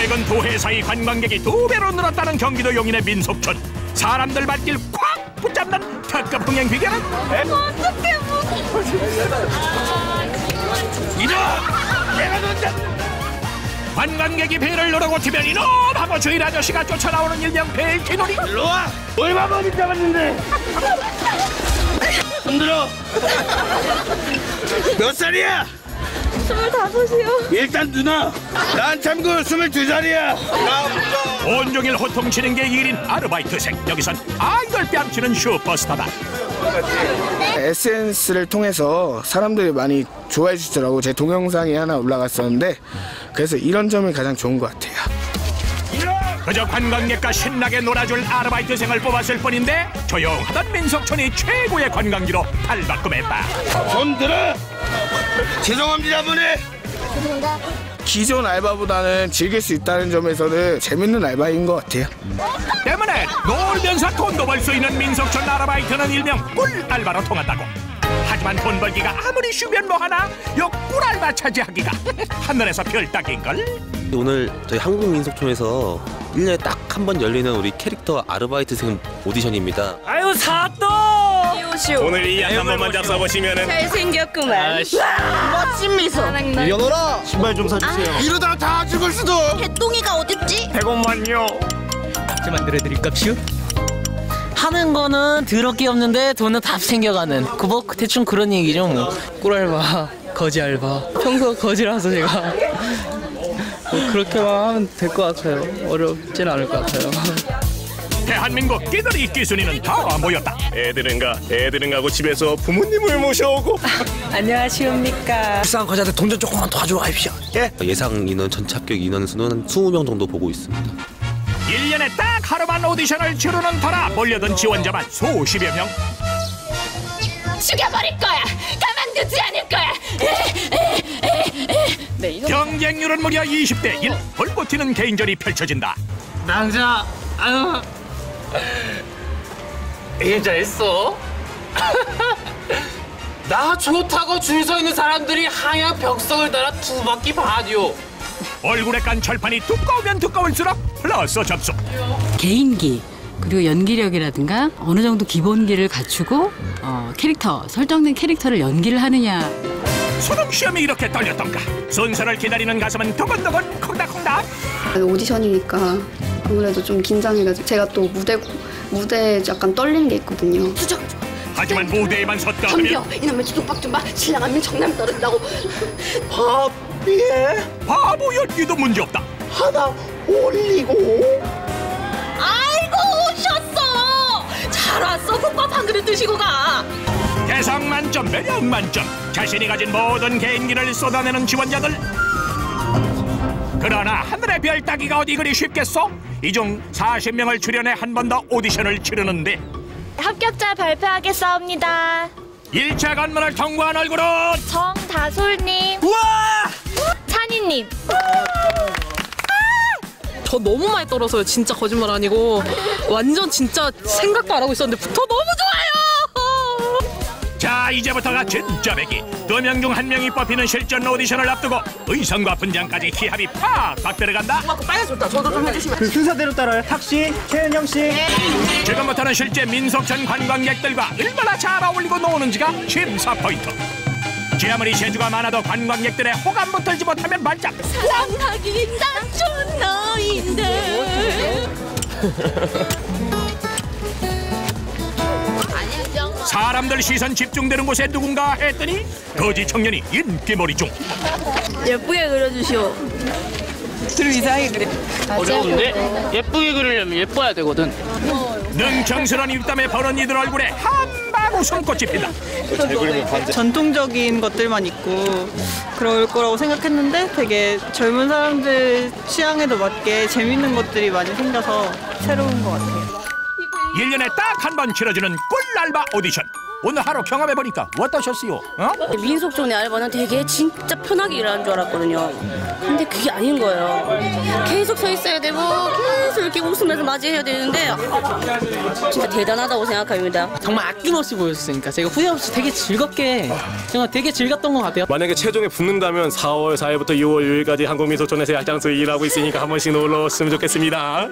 최근 도해 사이 관광객이 2배로 늘었다는 경기도 용인의 민속촌. 사람들 발길 콱 붙잡는 특급흥행 비결은? 어떻게 무슨? 이놈! 내가 던졌! 관광객이 배를 누르고 튀면 이놈! 하고 주인 아저씨가 쫓아나오는 일명 배의 기놀이. 일로 와! 얼마 머리 잡았는데? 흔들어! 몇 살이야? 25이요. 일단 누나, 난 참고 22살이야. 온종일 호통치는 게 일인 아르바이트생. 여기선 아이돌 뺨치는 슈퍼스타다. SNS를 통해서 사람들이 많이 좋아해 주시더라고. 제 동영상이 하나 올라갔었는데, 그래서 이런 점이 가장 좋은 것 같아요. 그저 관광객과 신나게 놀아줄 아르바이트생을 뽑았을 뿐인데 조용하던 민속촌이 최고의 관광지로 탈바꿈했다. 손 들어! 죄송합니다, 분해. 기존 알바보다는 즐길 수 있다는 점에서는 재밌는 알바인 것 같아요. 때문에 놀면서 돈도 벌 수 있는 민속촌 아르바이트는 일명 꿀 알바로 통한다고. 하지만 돈 벌기가 아무리 쉬면 뭐하나 요 꿀 알바 차지하기가 하늘에서 별 따기인걸. 오늘 저희 한국 민속촌에서 1년에 딱 한 번 열리는 우리 캐릭터 아르바이트생 오디션입니다. 아유 사또! 오늘 이 양 한 번만 잡숴보시면은 잘생겼구만. 멋진 미소. 이어노라 신발 좀 사주세요. 이러다 다 죽을 수도. 개똥이가 어딨지? 100원만요. 같이 만들어드릴까요? 하는 거는 더럽게 없는데 돈은 다 생겨가는. 뭐 대충 그런 얘기죠 뭐. 꿀알바, 거지 알바. 평소 거지라서 제가 뭐 그렇게만 하면 될 것 같아요. 어렵진 않을 것 같아요. 대한민국 끼들이 끼순이는 다 모였다. 애들은가 하고 집에서 부모님을 모셔오고. 안녕하십니까. 비싼 거자한테 돈 좀 조금만 도와줘십시오. 예? 예상 인원, 전체 합격 인원 수는 한 20명 정도 보고 있습니다. 1년에 딱 하루만 오디션을 치르는 터라 몰려든 지원자만 수십여 명. 죽여버릴 거야. 가만두지 않을 거야. 네, 경쟁률은 무려 20대 1. 불꽃튀는 개인전이 펼쳐진다. 남자, 아유. 이게 잘했어. 나 좋다고 줄 서 있는 사람들이 하얀 벽성을 따라 2바퀴 반이요. 얼굴에 깐 철판이 두꺼우면 두꺼울수록 플러스 접속. 개인기 그리고 연기력이라든가 어느 정도 기본기를 갖추고 캐릭터 설정된 캐릭터를 연기를 하느냐. 수능 시험이 이렇게 떨렸던가. 순서를 기다리는 가슴은 두근두근 콩닥콩닥. 오디션이니까 아무래도 좀 긴장해가지고 제가 또 무대에 약간 떨리는 게 있거든요. 수정. 하지만 무대에만 섰다 하면 이놈의 지독박 좀 봐. 신랑하면 정남 떨어진다고. 바비에 바보 연기도 문제없다. 하나 올리고. 아이고 오셨어. 잘 왔어. 국밥 한 그릇 드시고 가. 개성 만점, 매력 만점. 자신이 가진 모든 개인기를 쏟아내는 지원자들. 그러나 하늘의 별 따기가 어디 그리 쉽겠소? 이 중 40명을 출연해 한 번 더 오디션을 치르는데 합격자 발표하겠습니다. 1차 관문을 통과한 얼굴은 정다솔님, 우와! 찬이님. 저 너무 많이 떨어서요. 진짜 거짓말 아니고 완전 진짜 생각도 안 하고 있었는데 붙어 너무 좋아요. 자, 이제부터가 진짜 배기. 2명 중 1명이 뽑히는 실전 오디션을 앞두고 의상과 분장까지 희합이 팍팍 들어간다. 빨개졌다. 저도 좀 해주시면. 그 순서대로 따라요. 탁씨, 최은영 씨. 네. 지금부터는 실제 민속촌 관광객들과 얼마나 잘 어울리고 노는지가 심사 포인트. 아무리 재주가 많아도 관광객들의 호감 붙들지 못하면 말짱. 사랑하긴 딱 좋은 너인데. 사람들 시선 집중되는 곳에 누군가 했더니 거지 청년이 인기몰이 중. 예쁘게 그려주시오. 좀 이상해 그래. 어려운데 예쁘게 그리려면 예뻐야 되거든. 능청스러운 입담에 버는 이들 얼굴에 한방 웃음꽃이 핀다. 전통적인 것들만 있고 그럴 거라고 생각했는데 되게 젊은 사람들 취향에도 맞게 재밌는 것들이 많이 생겨서 새로운 것 같아요. 1년에 딱 한 번 치러지는 꿀알바 오디션. 오늘 하루 경험해보니까 어떠셨어요? 어? 민속촌의 알바는 되게 진짜 편하게 일하는 줄 알았거든요. 근데 그게 아닌 거예요. 계속 서 있어야 되고 계속 콘서트를 이렇게 웃으면서 맞이해야 되는데 진짜 대단하다고 생각합니다. 정말 아낌없이 보여줬으니까 제가 후회 없이 되게 즐겁게, 정말 되게 즐겼던 것 같아요. 만약에 최종에 붙는다면 4월 4일부터 6월 6일까지 한국 민속촌에서 약장수 일하고 있으니까 한 번씩 놀러 오셨으면 좋겠습니다.